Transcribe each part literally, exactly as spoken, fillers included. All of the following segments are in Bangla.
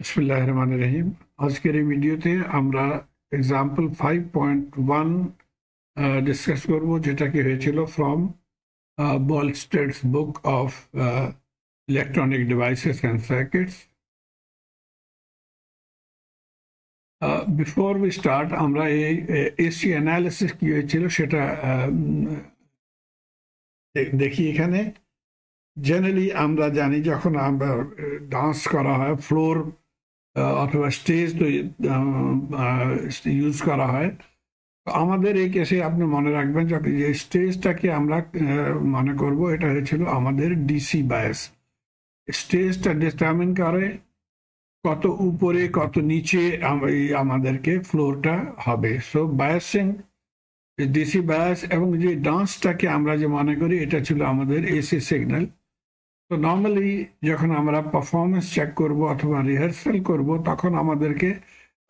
बिस्मिल्लाहिर्रहमानिर्रहीम আজকের এই ভিডিওতে আমরা example five point one discuss করব যেটা কি হয়েছিল from Boylestad's book of electronic devices and circuits before we start আমরা এই এসি অ্যানালিসিস কি হয়েছিল সেটা দেখি এখানে জেনারেলি আমরা জানি যখন আমরা ডান্স করা হয় ফ্লোর অথবা স্টেজ তো ইউজ করা হয় আমাদের এই কেসে আপনি মনে রাখবেন যে স্টেজটাকে আমরা মনে করব এটা হয়েছিল আমাদের ডিসি বায়াস স্টেজটা ডিটারমিন করে কত উপরে কত নিচে আমাদেরকে ফ্লোরটা হবে সো বায়াসিং ডিসি বায়াস এবং যে ডান্সটাকে আমরা যে মনে করি এটা ছিল আমাদের এসি সিগন্যাল So normally, যখন আমরা performance check করব অথবা rehearsal করব তখন আমাদেরকে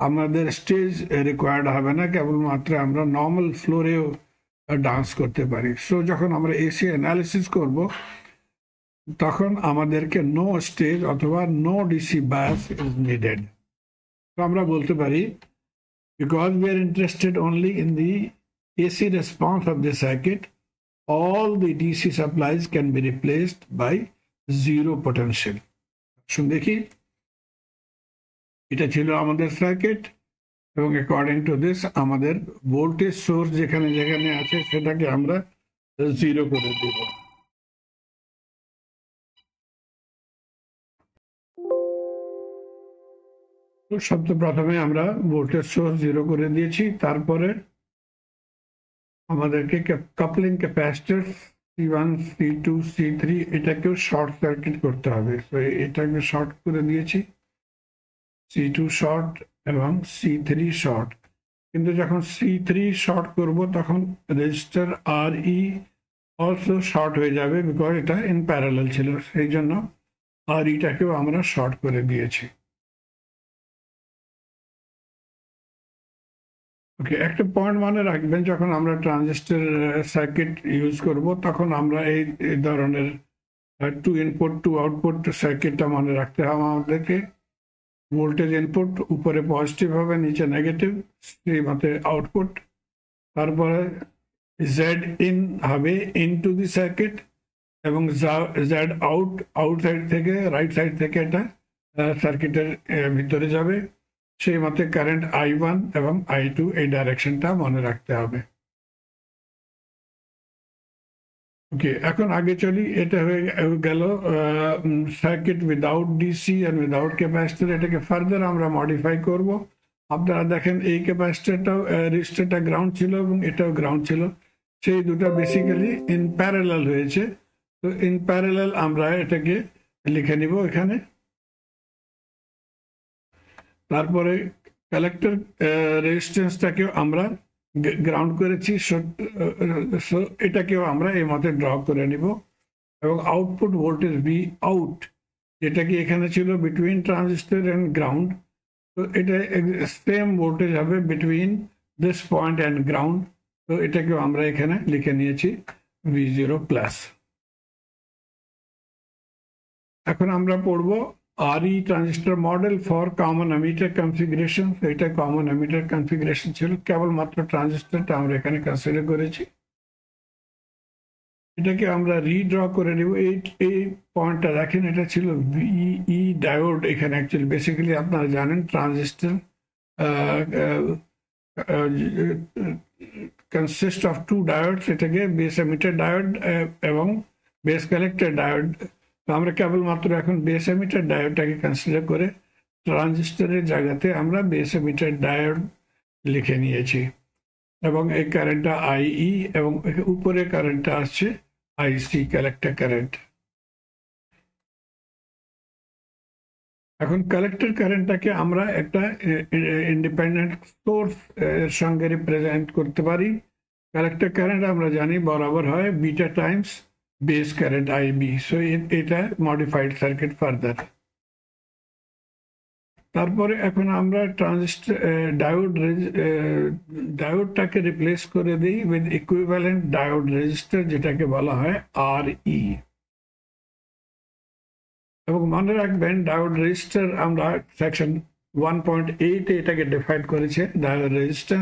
আমাদের stage required হবে না কেবলমাত্র আমরা normal floor এ dance করতে পারি So যখন আমরা AC analysis করব তখন আমাদেরকে no stage অথবা no DC bias is needed তো আমরা বলতে পারি because we are interested only in the AC response of the circuit all the DC supplies can be replaced by zero potential so dekhi eta chilo amader circuit and according to this amader voltage source jekhane jekhane ache setake amra zero kore debo to shobdo prothome amra voltage source zero kore diyechi tar pore amader ke coupling capacitor C1, C2, C3 এটাকে শর্ট সার্কিট করতে হবে সো এটাকে শর্ট করে দিয়েছি C2 শর্ট এবং C3 শর্ট কিন্তু যখন C3 শর্ট করব তখন রেজিস্টার RE অলসো শর্ট হয়ে যাবে বিকজ এটা ইন প্যারালাল ছিল সেই জন্য RE টাকেও আমরা শর্ট করে দিয়েছি ওকে একটা পয়েন্ট মনে রাখবেন যখন আমরা ট্রানজিস্টর সার্কিট ইউজ করব তখন আমরা এই ধরনের টু ইনপুট টু আউটপুট সার্কিটটা মনে রাখতে হবে আমাদেরকে ভোল্টেজ ইনপুট উপরে পজিটিভ হবে নিচে নেগেটিভ সেই মতে আউটপুট তারপরে Z in হবে ইনটু দি সার্কিট এবং Z out আউটসাইড থেকে রাইট সাইড থেকে এটা সার্কিটের ভিতরে যাবে সেই মতে কারেন্ট I1 এবং I2 এই ডাইরেকশনটা মনে রাখতে হবে ওকে এখন আগে চলি এটা হয়ে গেল circuit without DC and without capacitor এটাকে ফার্দার আমরা মডিফাই করব আপনারা দেখেন এই ক্যাপাসিটরটাও রেজিস্টরটা গ্রাউন্ড ছিল এবং এটাও গ্রাউন্ড ছিল সেই দুটো বেসিক্যালি ইন প্যারালাল হয়েছে তো ইন প্যারালাল আমরা এটাকে লিখে নিব এখানে তারপরে কালেক্টর রেজিস্ট্যান্সটাকে আমরা গ্রাউন্ড করেছি সো এটাকেও আমরা এই মতে ড্র করে নিব এবং আউটপুট ভোল্টেজ ভি আউট যেটা কি এখানে ছিল বিটুইন ট্রানজিস্টর এন্ড গ্রাউন্ড তো এটা সেম ভোল্টেজ হবে between this point and ground তো এটাকেও আমরা এখানে লিখে নিয়েছি V0 প্লাস এখন আমরা পড়ব RE transistor model for common emitter configuration eta common emitter configuration chilo kebol matro transistor ta amra ekhane consider korechi eta ke amra redraw kore nebo ei point ta rakhen eta chilo VEE diode ekhane actually basically apnara janen transistor uh, uh, uh, consists of two diodes eta ke base emitter diode ebong uh, base collector diode तो আমরা কেবলমাত্র এখন বেস এমিটার ডায়োডটাকে কনসিডার করে ট্রানজিস্টরের জায়গাতে আমরা বেস এমিটার ডায়োড লিখে নিয়েছি এবং এই কারেন্টটা আইই এবং উপরে কারেন্টটা আসছে আইসি কালেক্টর কারেন্ট এখন কালেক্টর কারেন্টটাকে আমরা একটা ইন্ডিপেন্ডেন্ট সোর্স এর সঙ্গে রিপ্রেজেন্ট করতে পারি কালেক্টর কারেন্ট আমরা জানি বরাবর হয় beta times base current IB so it it a modified circuit further তারপরে এখন আমরা ট্রানজিস্টর ডায়োড ডায়োডটাকে রিপ্লেস করে দেই উইথ ইকুইভ্যালেন্ট ডায়োড রেজিস্টর যেটাকে বলা হয় RE अब मन रखবেন डायोड रेजिस्टर আমরা সেকশন one point eight এ এটাকে ডিফাইন করেছে। ডায়োড রেজিস্টার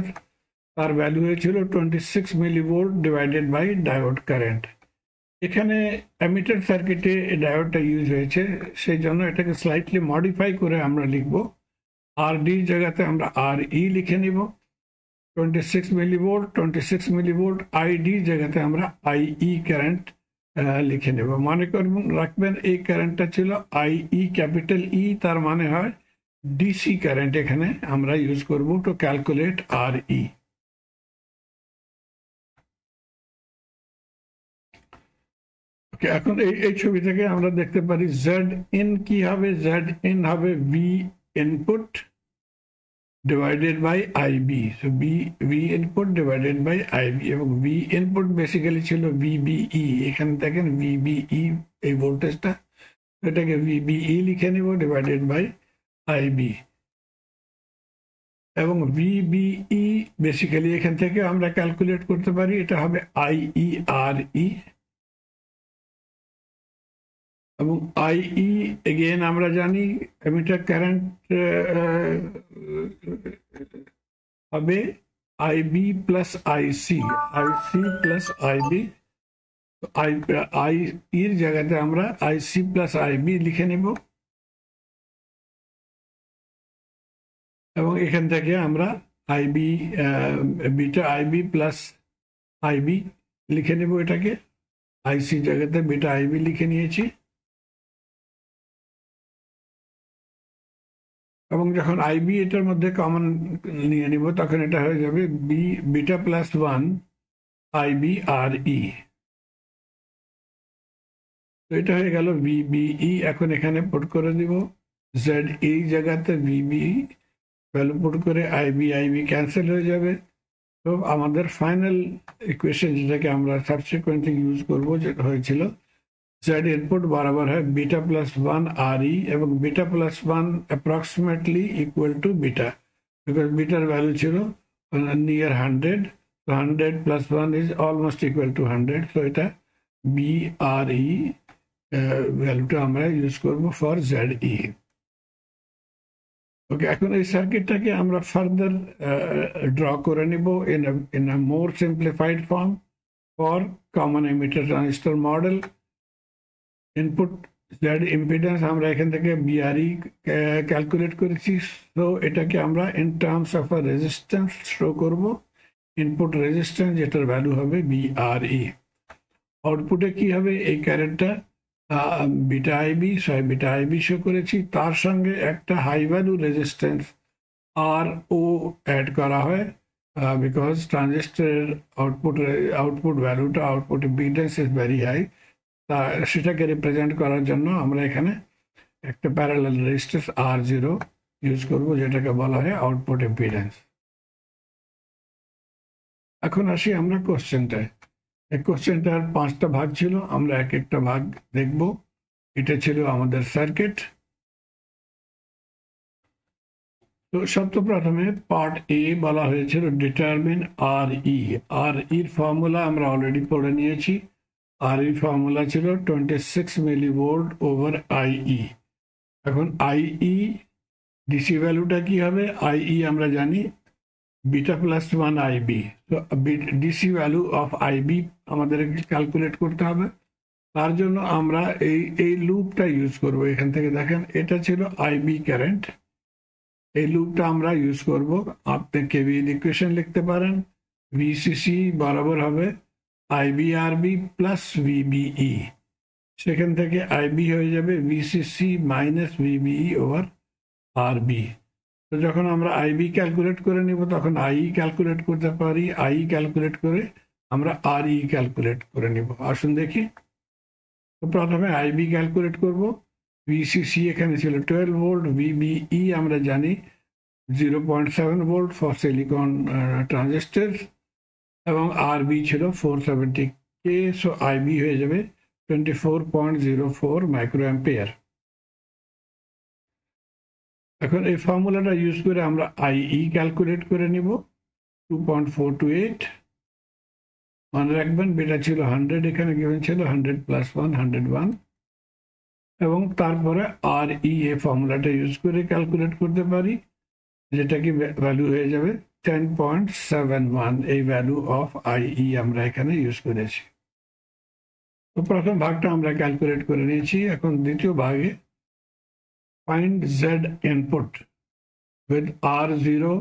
তার ভ্যালু ছিল twenty-six millivolt divided by diode current. এখানে অ্যামিটার সার্কিটে ডায়োডটা ইউজ হয়েছে, সেই জন্য এটাকে স্লাইটলি মডিফাই করে আমরা লিখব আরডি জায়গাতে আমরা আরই লিখে নিব। twenty-six millivolt twenty-six millivolt ID জায়গাতে আমরা আইই কারেন্ট লিখে নেব। মনে রাখবেন এই কারেন্টটা ছিল আইই ক্যাপিটাল ই, তার মানে হয় ডিসি কারেন্ট। এখানে আমরা ইউজ করব টু ক্যালকুলেট আরই। ওকে, এখন এই ছবি থেকে আমরা দেখতে পারি জেড ইন কি হবে। জেড ইন হবে V input divided by I B, so B V input divided by I B, এবং V input basically chilo V B E, এখান থেকে V B E এই ভোল্টেজটা এটাকে V B E লিখে নিব divided by I B, এবং V B E basically এখান থেকে আমরা ক্যালকুলেট করতে পারি এটা হবে I E R E, এবং I E again আমরা জানি অ্যামিটার কারেন্ট হবে I B plus I C, I C plus I B, I E এর জায়গাতে আমরা I C plus I B লিখে নেব, এবং এখান থেকে আমরা I B beta I B plus I B লিখে নেব। এটাকে I C জায়গাতে বিটা I B লিখে নিয়েছি, এবং যখন আইবি এটার মধ্যে কমন নিয়ে নিব তখন এটা হয়ে যাবে B beta plus one IB R E, এটা হয়ে গেল ভিবিই। এখন এখানে পুট করে দিব জেড এই জায়গাতে ভিবিই ভ্যালু পুট করে আইবি আইবি ক্যান্সেল হয়ে যাবে। তো আমাদের ফাইনাল ইকুয়েশন যেটাকে আমরা সাবসিকুয়েন্টলি ইউজ করবো যেটা হয়েছিল Z इनपुट बराबर है beta plus one R E, एवं beta plus one approximately equal to beta, because बीटार वैल्यू छिलो नियर हंड्रेड, तो hundred plus one is almost equal to hundred, so इटा बी आर ई वैल्यूटा आमरा यूज करब फॉर जेड ई। ओके, एखन एई सार्किटटाके आमरा फार्दार ड्र करे निब in in a more simplified form for common emitter transistor model. Input Z impedance আমরা এখান থেকে বিআরই ক্যালকুলেট করেছি, তো এটাকে আমরা in terms of a resistance show করব। ইনপুট রেজিস্ট্যান্স যেটার ভ্যালু হবে বিআরই। আউটপুটে কি হবে এই কারেন্টটা beta IB, sorry beta IB show করেছি, তার সঙ্গে একটা high value resistance R O add করা হয়, বিকজ ট্রানজিস্টারের আউটপুট আউটপুট ভ্যালুটা output impedance is very high, তা সেটাকে রিপ্রেজেন্ট করার জন্য আমরা এখানে একটা parallel resistance R zero use করবো যেটাকে বলা হয় আউটপুট ইম্পিডেন্স। এখন আসি আমরা কোশ্চেনটায়। এই কোশ্চেনটার পাঁচটা ভাগ ছিল, আমরা এক একটা ভাগ দেখব। এটা ছিল আমাদের সার্কিট। তো সর্বপ্রথমে পার্ট এ বলা হয়েছিল ডিটারমিন আর ই। আর ইর ফর্মুলা আমরা অলরেডি পড়ে নিয়েছি। আর ই ফর্মুলা ছিল twenty six millivolt over IE. এখন আইই ডিসি ভ্যালুটা কি হবে, আইই আমরা জানি বিটা প্লাস ওয়ান আইবি, তো ডিসি ভ্যালু অফ আইবি আমাদের ক্যালকুলেট করতে হবে। তার জন্য আমরা এই এই লুপটা ইউজ করব। এখান থেকে দেখেন এটা ছিল আইবি কারেন্ট, এই লুপটা আমরা ইউজ করব। আপনি কেভিএল ইকুয়েশন লিখতে পারেন, ভিসিসি বরাবর হবে আইবি আরবি প্লাস ভিবিই, সেখান থেকে আইবি হয়ে যাবে ভিসিসি মাইনাস ভিবিই ওভার আরবি। তো যখন আমরা আইবি ক্যালকুলেট করে নিব তখন আই ক্যালকুলেট করতে পারি, আই ক্যালকুলেট করে আমরা আর ই ক্যালকুলেট করে নিব। আসুন দেখি। তো প্রথমে আইবি ক্যালকুলেট করব। ভিসিসি এখানে ছিল টুয়েলভ ভোল্ট, ভিবিই আমরা জানি zero point seven volt for silicon transistor, এবং আরবি ছিল four seventy K, so IB হয়ে যাবে twenty four point zero four micro ampere. এখন এই ফর্মুলাটা ইউজ করে আমরা আইই ক্যালকুলেট করে নিব two point four two eight. মনে রাখবেন বেটা ছিল হান্ড্রেড, এখানে গিভেন ছিল hundred plus one hundred one, এবং তারপরে আর ই এ ফর্মুলাটা ইউজ করে ক্যালকুলেট করতে পারি, যেটা কি ভ্যালু হয়ে যাবে টেন পয়েন্ট সেভেন ওয়ান। এই ভ্যালু অফ আই ই আমরা এখানে ইউজ করেছি। তো প্রথম ভাগটা আমরা ক্যালকুলেট করে নিয়েছি। এখন দ্বিতীয় ভাগে find Z input with R zero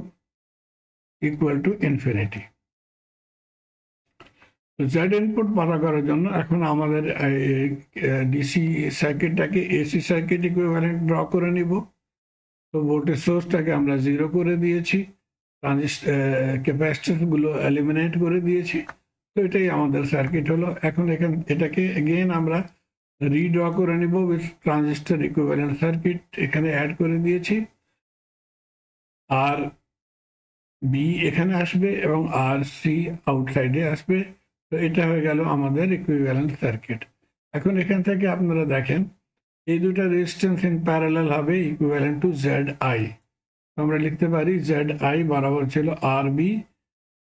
equal to infinity. Z input পাওয়ার করার জন্য এখন আমাদের ডিসি সার্কিটটাকে এসি সার্কিট ইকুইভ্যালেন্ট ড্র করে নিব। তো ভোল্টেজ সোর্সটাকে আমরা জিরো করে দিয়েছি, ক্যাপাসিটরগুলো এলিমিনেট করে দিয়েছি। তো এটাই আমাদের সার্কিট হলো। এখন এখান এটাকে এগেইন আমরা রিড্র করে নিব উইথ ট্রানজিস্টর ইকুইভ্যালেন্ট সার্কিট এখানে অ্যাড করে দিয়েছি। আর বি এখানে আসবে এবং আর সি আউটসাইডে আসবে। তো এটা হয়ে গেল আমাদের ইকুইভ্যালেন্ট সার্কিট। এখন এখান থেকে আপনারা দেখেন এই দুটা রেজিস্ট্যান্স ইন প্যারালাল হবে ইকুইভ্যালেন্ট টু জেড আই। আমরা লিখতে পারি জেড আই বরাবর ছিল R B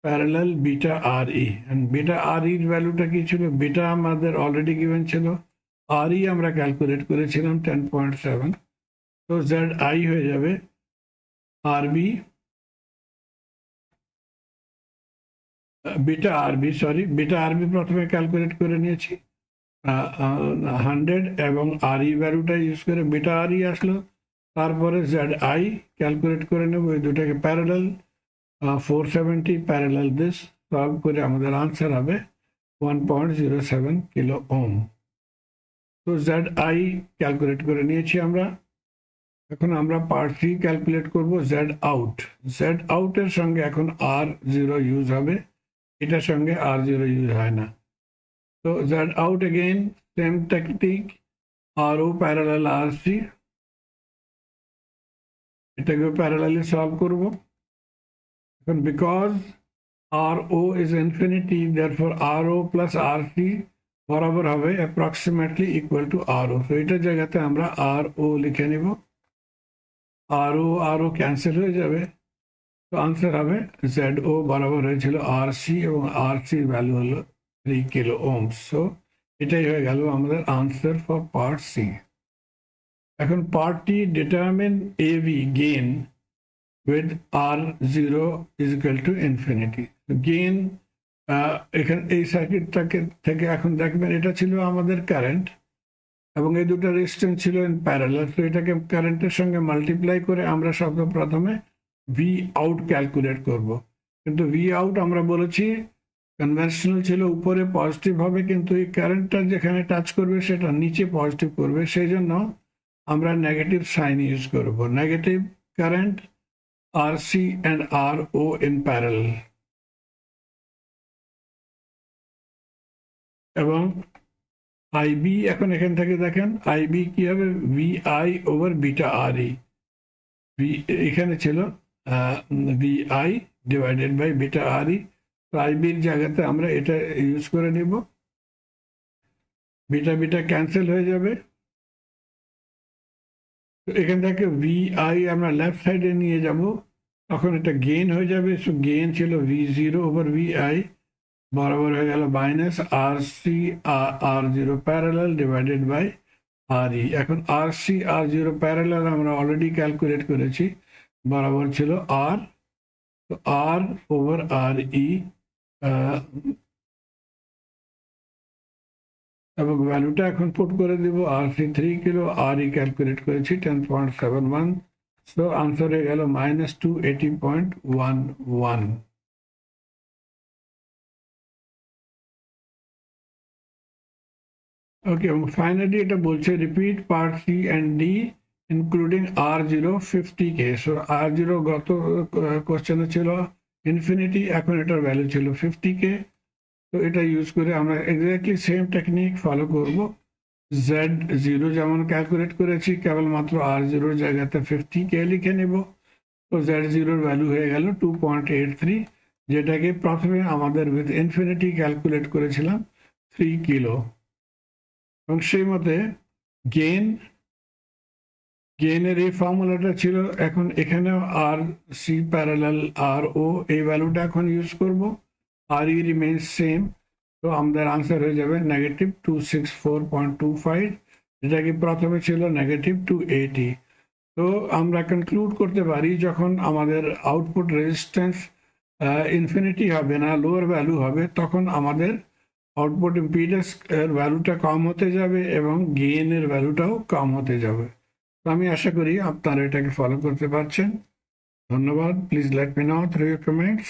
parallel beta R E. Beta R ইর ভ্যালুটা কি ছিল? বিটা আমাদের অলরেডি গিভেন ছিল, আর ই আমরা ক্যালকুলেট করেছিলাম টেন পয়েন্ট সেভেন। তো জেড আই হয়ে যাবে R B beta R B sorry beta R B প্রথমে ক্যালকুলেট করে নিয়েছি হান্ড্রেড এবং আর ই ভ্যালুটা ইউজ করে বিটা আর ই আসলো। তারপরে জেড আই ক্যালকুলেট করে নেব, এই দুটাকে parallel four seventy parallel this solve করে আমাদের আনসার হবে one point zero seven kilo ohm. তো জেড আই ক্যালকুলেট করে নিয়েছি আমরা। এখন আমরা পার্ট থ্রি ক্যালকুলেট করব জেড আউট। জেড আউটের সঙ্গে এখন আর জিরো ইউজ হবে, এটার সঙ্গে আর জিরো ইউজ হয় না। তো Z out again same technique, R O parallel R C, এটাকে প্যারালালি সলভ করব। এখন because R O is infinity therefore R O plus R C বরাবর হবে approximately equal to R O. তো এটার জায়গাতে আমরা আর ও লিখে নেব, আর ও আর ও ক্যান্সেল হয়ে যাবে। তো আনসার হবে জেড ও বরাবর হয়েছিল আর সি এবং আর সির ভ্যালু হলো থ্রি কিলো ওমস। সো এটাই হয়ে গেল আমাদের আনসার ফর পার্ট সি। এখন part T, determine A V gain with R zero is equal to infinity. Gain এখান এই সার্কিটটাকে থেকে এখন দেখবেন এটা ছিল আমাদের কারেন্ট এবং এই দুটো রেজিস্ট্যান্স ছিল ইন প্যারালাল। তো এটাকে কারেন্টের সঙ্গে মাল্টিপ্লাই করে আমরা সর্বপ্রথমে ভি আউট ক্যালকুলেট করব। কিন্তু ভি আউট আমরা বলেছি কনভেনশনাল ছিল, উপরে পজিটিভ হবে, কিন্তু এই কারেন্টটা যেখানে টাচ করবে সেটা নিচে পজিটিভ করবে, সেই জন্য আমরা নেগেটিভ সাইন ইউজ করব। Negative current R C and R O in parallel এবং আইবি। এখন এখান থেকে দেখেন আইবি কি হবে, V I over beta R E. এখানে ছিল V I divided by beta R E. তো আইবির জায়গাতে আমরা এটা ইউজ করে নিব, বিটা বিটা ক্যান্সেল হয়ে যাবে। তো এখান থেকে ভি আই আমরা লেফট সাইডে নিয়ে যাব, তখন এটা গেইন হয়ে যাবে। সো গেইন ছিল V zero over V I বরাবর হয়ে গেল minus R C R zero parallel divided by R E. এখন R C R zero parallel আমরা অলরেডি ক্যালকুলেট করেছি, বরাবর ছিল আর, তো আর ওভার আর ই এবং ভ্যালুটা এখন পুট করে দেব। R C three kilo, R E calculate করেছি ten point seven one. So answer হয়ে গেল minus two eighty point one one. Okay, এবং ফাইনালি এটা বলছে repeat part C and D including R zero fifty K. So R zero গত কোশ্চেনে ছিল ইনফিনিটি, এখন এটার ভ্যালু ছিল ফিফটি কে। তো এটা ইউজ করে আমরা এক্স্যাক্টলি সেম টেকনিক ফলো করব। জেড জিরো যেমন ক্যালকুলেট করেছি, কেবলমাত্র আর জিরোর জায়গাতে ফিফটি কে লিখে নেব। তো জেড জিরোর ভ্যালু হয়ে গেল টু পয়েন্ট এইট থ্রি, যেটাকে প্রথমে আমাদের উইথ ইনফিনিটি ক্যালকুলেট করেছিলাম থ্রি কিলো। এবং সেই মতে গেইন গেইনের এই ফর্মুলাটা ছিল। এখন এখানেও আর সি প্যারালাল আর ও এই ভ্যালুটা এখন ইউজ করব, আর ই রিমেইনস সেম। তো আমাদের আনসার হয়ে যাবে negative two six four point two five যেটা কি প্রথমে ছিল নেগেটিভ টু এইটি। তো আমরা কনক্লুড করতে পারি যখন আমাদের আউটপুট রেজিস্ট্যান্স ইনফিনিটি হবে না, লোয়ার ভ্যালু হবে, তখন আমাদের আউটপুট ইম্পিডেন্স এর ভ্যালুটা কম হতে যাবে এবং গেইন এর ভ্যালুটাও কম হতে যাবে। তো আমি আশা করি আপনারা এটাকে ফলো করতে পারছেন। ধন্যবাদ। Please let me know through your comments.